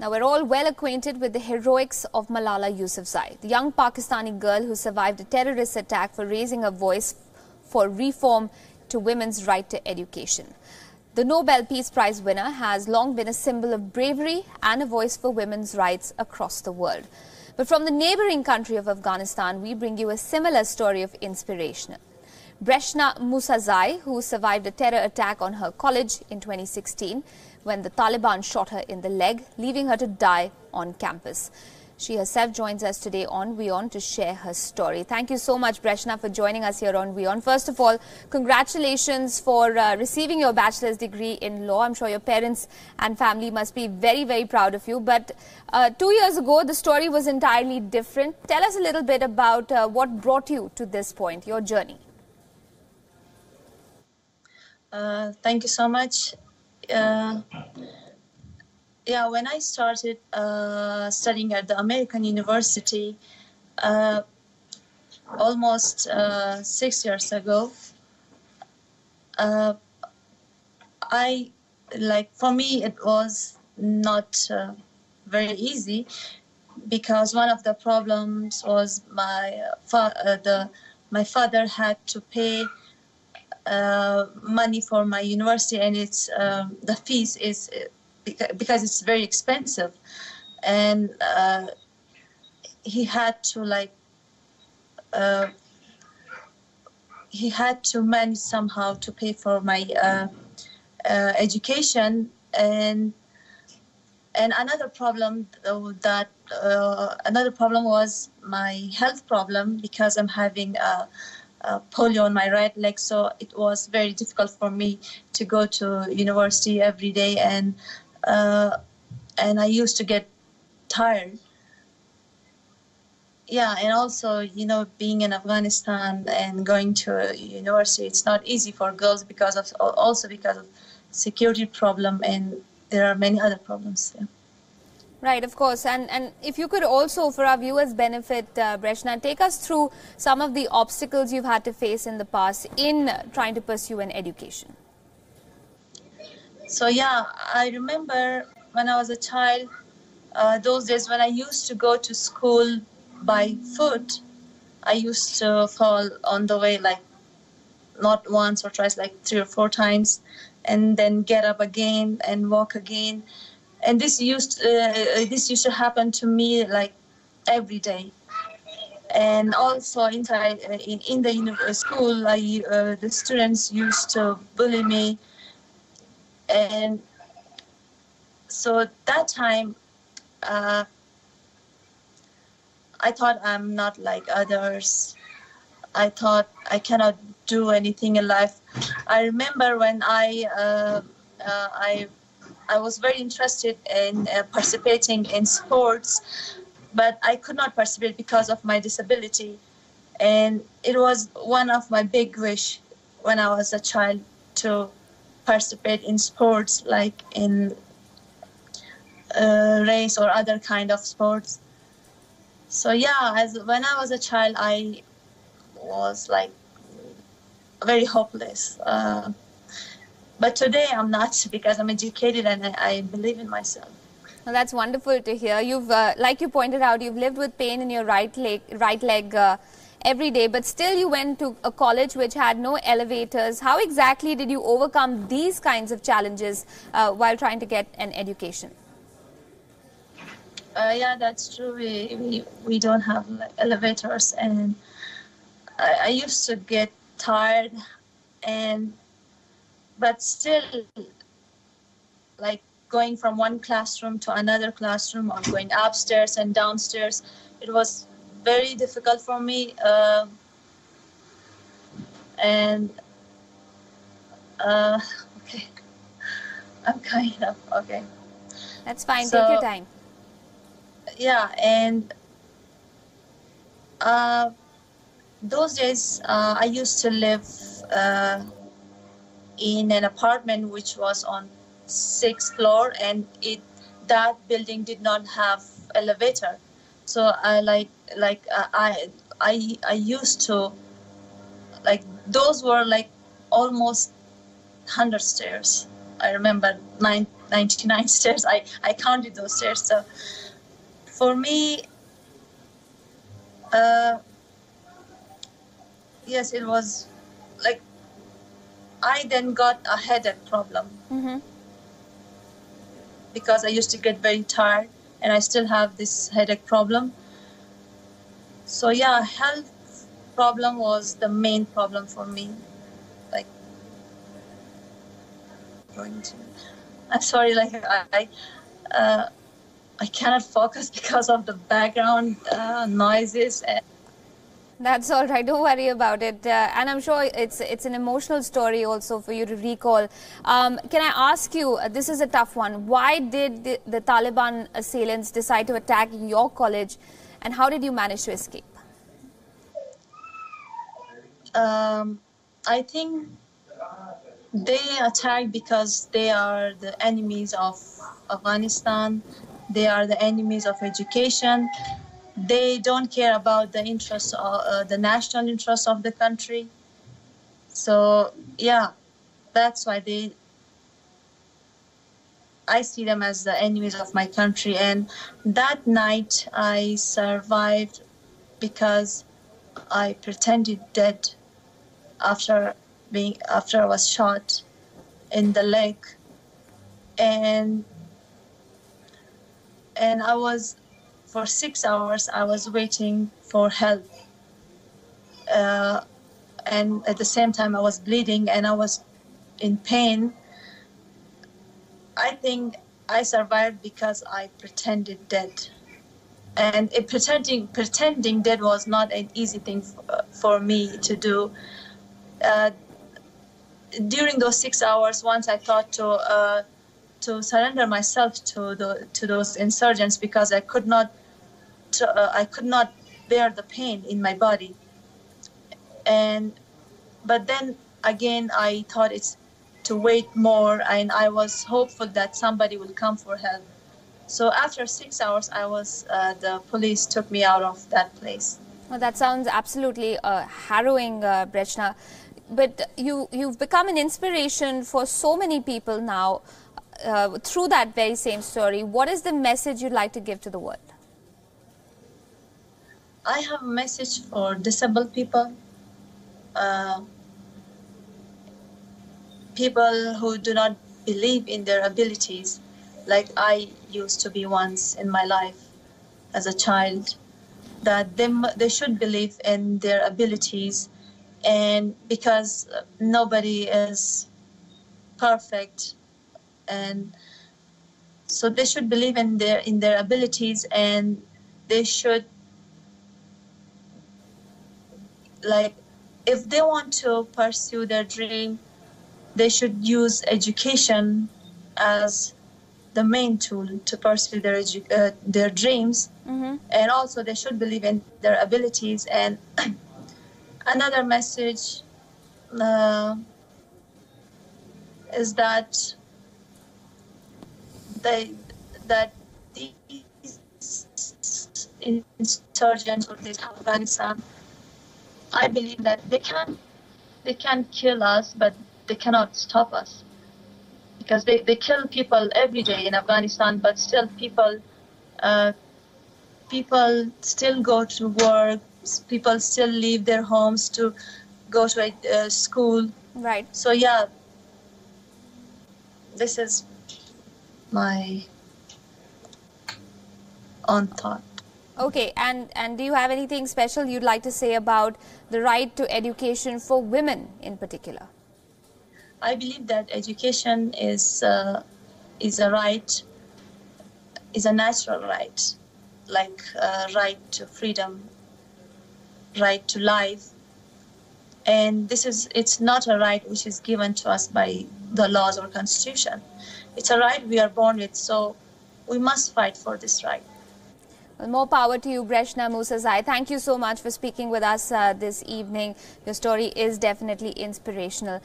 Now, we're all well acquainted with the heroics of Malala Yousafzai, the young Pakistani girl who survived a terrorist attack for raising her voice for reform to women's right to education. The Nobel Peace Prize winner has long been a symbol of bravery and a voice for women's rights across the world. But from the neighboring country of Afghanistan, we bring you a similar story of inspiration. Breshna Musazai, who survived a terror attack on her college in 2016 when the Taliban shot her in the leg, leaving her to die on campus. She herself joins us today on WION to share her story. Thank you so much, Breshna, for joining us here on WION. First of all, congratulations for receiving your bachelor's degree in law. I'm sure your parents and family must be very, very proud of you. But 2 years ago, the story was entirely different. Tell us a little bit about what brought you to this point, your journey. Thank you so much. When I started studying at the American University almost 6 years ago, for me it was not very easy, because one of the problems was my father had to pay money for my university, and it's the fees is, because it's very expensive, and he had to manage somehow to pay for my education. And another problem was my health problem, because I'm having polio on my right leg, so it was very difficult for me to go to university every day, and I used to get tired. Yeah, and also, you know, being in Afghanistan and going to university, it's not easy for girls because of security problem, and there are many other problems. Yeah. Right, of course. And if you could also, for our viewers' benefit, Breshna, take us through some of the obstacles you've had to face in the past in trying to pursue an education. So, yeah, I remember when I was a child, those days when I used to go to school by foot, I used to fall on the way, like, not once or twice, like 3 or 4 times, and then get up again and walk again. And this used to happen to me like every day. And also in the school, the students used to bully me. And so at that time, I thought I'm not like others. I thought I cannot do anything in life. I remember when I was very interested in participating in sports, but I could not participate because of my disability. And it was one of my big wish when I was a child to participate in sports, like in race or other kind of sports. So yeah, when I was a child, I was like very hopeless. But today I'm not, because I'm educated and I believe in myself. Well, that's wonderful to hear. You've, like you pointed out, you've lived with pain in your right leg every day, but still you went to a college which had no elevators. How exactly did you overcome these kinds of challenges while trying to get an education? Yeah, that's true. We don't have like elevators, and I used to get tired, but still, like going from one classroom to another classroom, or going upstairs and downstairs, it was very difficult for me. Okay, I'm kind of okay. That's fine. So, take your time. Yeah, and those days I used to live in an apartment which was on 6th floor, and that building did not have elevator. So I used to, like, those were like almost 100 stairs. I remember 9 99 stairs. I counted those stairs. So for me, yes, it was like I then got a headache problem. Mm-hmm. Because I used to get very tired, and I still have this headache problem. So yeah, health problem was the main problem for me. Like, I'm sorry, like I cannot focus because of the background noises. That's all right. Don't worry about it. And I'm sure it's an emotional story also for you to recall. Can I ask you, this is a tough one. Why did the Taliban assailants decide to attack your college, and how did you manage to escape? I think they attacked because they are the enemies of Afghanistan. They are the enemies of education. They don't care about the interests, the national interests of the country. So yeah, that's why they. I see them as the enemies of my country. And that night I survived because I pretended dead after I was shot in the leg, and I was. For 6 hours, I was waiting for help, and at the same time, I was bleeding and I was in pain. I think I survived because I pretended dead, and pretending dead was not an easy thing for me to do. During those 6 hours, once I thought to surrender myself to those insurgents because I could not bear the pain in my body. But then again, I thought it's to wait more, and I was hopeful that somebody will come for help. So after 6 hours, the police took me out of that place. Well, that sounds absolutely harrowing, Breshna. But you've become an inspiration for so many people now. Through that very same story, what is the message you'd like to give to the world? I have a message for disabled people, people who do not believe in their abilities, like I used to be once in my life as a child, that they should believe in their abilities, and because nobody is perfect. And so they should believe in their abilities, and they should, like, if they want to pursue their dream, they should use education as the main tool to pursue their dreams. Mm-hmm. And also they should believe in their abilities. And another message is that that these insurgents of Afghanistan, I believe that they can kill us, but they cannot stop us, because they kill people every day in Afghanistan, but still people still go to work, people still leave their homes to go to school. Right. So yeah, this is my own thought. Okay, and do you have anything special you'd like to say about the right to education for women in particular? I believe that education is a natural right, like right to freedom, right to life, and it's not a right which is given to us by the laws or constitution. It's a right we are born with, so we must fight for this right. Well, more power to you, Breshna Musazai. Thank you so much for speaking with us this evening. Your story is definitely inspirational.